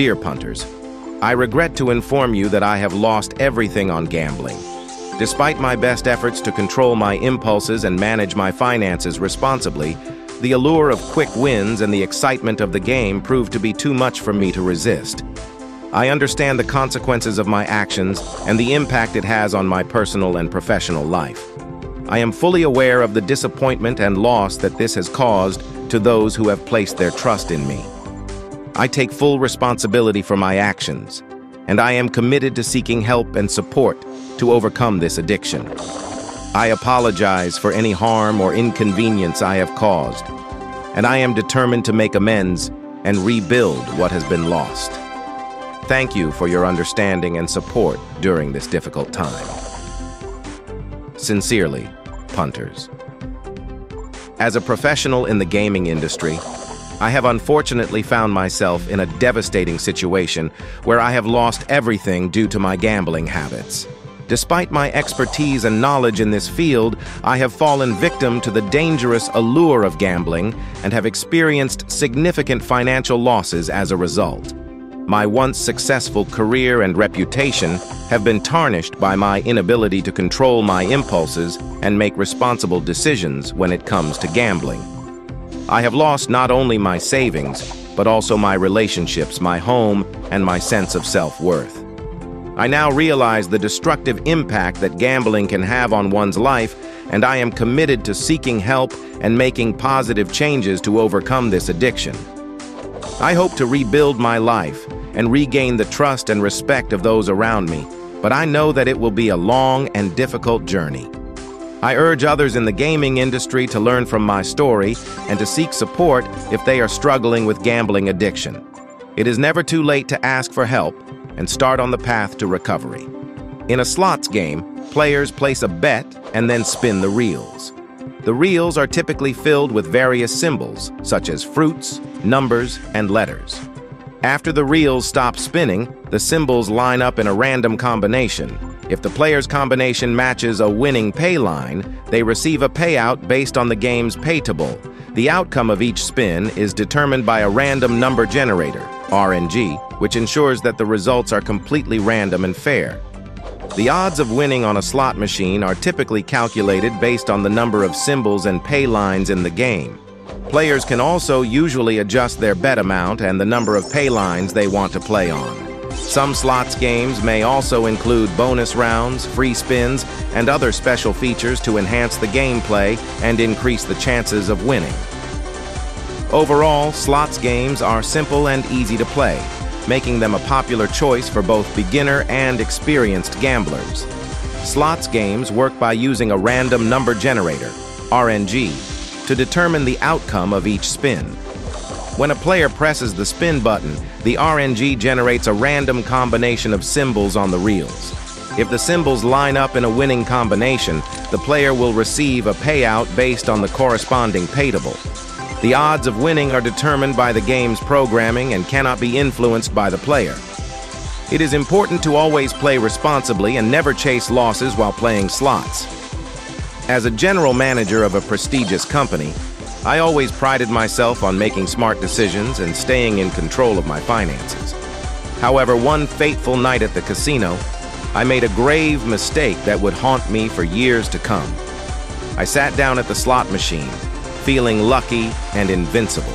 deer punters. I regret to inform you that I have lost everything on gambling. Despite my best efforts to control my impulses and manage my finances responsibly, the allure of quick wins and the excitement of the game proved to be too much for me to resist. I understand the consequences of my actions and the impact it has on my personal and professional life. I am fully aware of the disappointment and loss that this has caused to those who have placed their trust in me. I take full responsibility for my actions, and I am committed to seeking help and support to overcome this addiction. I apologize for any harm or inconvenience I have caused, and I am determined to make amends and rebuild what has been lost. Thank you for your understanding and support during this difficult time. Sincerely, punters. As a professional in the gaming industry, I have unfortunately found myself in a devastating situation where I have lost everything due to my gambling habits. Despite my expertise and knowledge in this field, I have fallen victim to the dangerous allure of gambling and have experienced significant financial losses as a result. My once successful career and reputation have been tarnished by my inability to control my impulses and make responsible decisions when it comes to gambling. I have lost not only my savings, but also my relationships, my home, and my sense of self-worth. I now realize the destructive impact that gambling can have on one's life, and I am committed to seeking help and making positive changes to overcome this addiction. I hope to rebuild my life and regain the trust and respect of those around me, but I know that it will be a long and difficult journey. I urge others in the gaming industry to learn from my story and to seek support if they are struggling with gambling addiction. It is never too late to ask for help and start on the path to recovery. In a slots game, players place a bet and then spin the reels. The reels are typically filled with various symbols, such as fruits, numbers, and letters. After the reels stop spinning, the symbols line up in a random combination. If the player's combination matches a winning pay line, they receive a payout based on the game's pay table. The outcome of each spin is determined by a random number generator, RNG, which ensures that the results are completely random and fair. The odds of winning on a slot machine are typically calculated based on the number of symbols and pay lines in the game. Players can also usually adjust their bet amount and the number of pay lines they want to play on. Some slots games may also include bonus rounds, free spins, and other special features to enhance the gameplay and increase the chances of winning. Overall, slots games are simple and easy to play, making them a popular choice for both beginner and experienced gamblers. Slots games work by using a random number generator, RNG, to determine the outcome of each spin. When a player presses the spin button, the RNG generates a random combination of symbols on the reels. If the symbols line up in a winning combination, the player will receive a payout based on the corresponding pay table. The odds of winning are determined by the game's programming and cannot be influenced by the player. It is important to always play responsibly and never chase losses while playing slots. As a general manager of a prestigious company, I always prided myself on making smart decisions and staying in control of my finances. However, one fateful night at the casino, I made a grave mistake that would haunt me for years to come. I sat down at the slot machine, feeling lucky and invincible.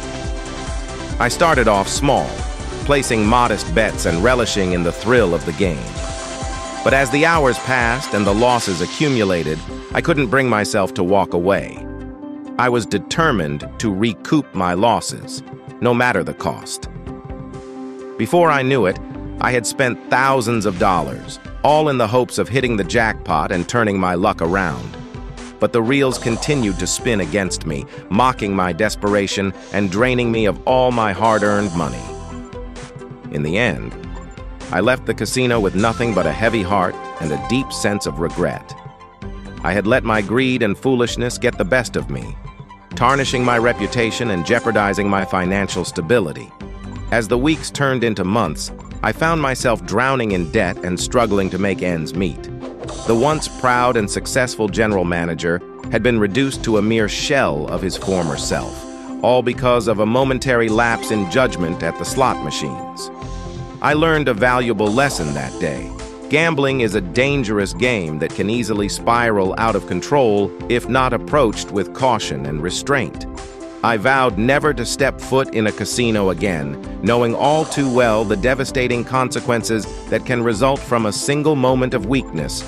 I started off small, placing modest bets and relishing in the thrill of the game. But as the hours passed and the losses accumulated, I couldn't bring myself to walk away. I was determined to recoup my losses, no matter the cost. Before I knew it, I had spent thousands of dollars, all in the hopes of hitting the jackpot and turning my luck around. But the reels continued to spin against me, mocking my desperation and draining me of all my hard-earned money. In the end, I left the casino with nothing but a heavy heart and a deep sense of regret. I had let my greed and foolishness get the best of me, tarnishing my reputation and jeopardizing my financial stability. As the weeks turned into months, I found myself drowning in debt and struggling to make ends meet. The once proud and successful general manager had been reduced to a mere shell of his former self, all because of a momentary lapse in judgment at the slot machines. I learned a valuable lesson that day. Gambling is a dangerous game that can easily spiral out of control if not approached with caution and restraint. I vowed never to step foot in a casino again, knowing all too well the devastating consequences that can result from a single moment of weakness.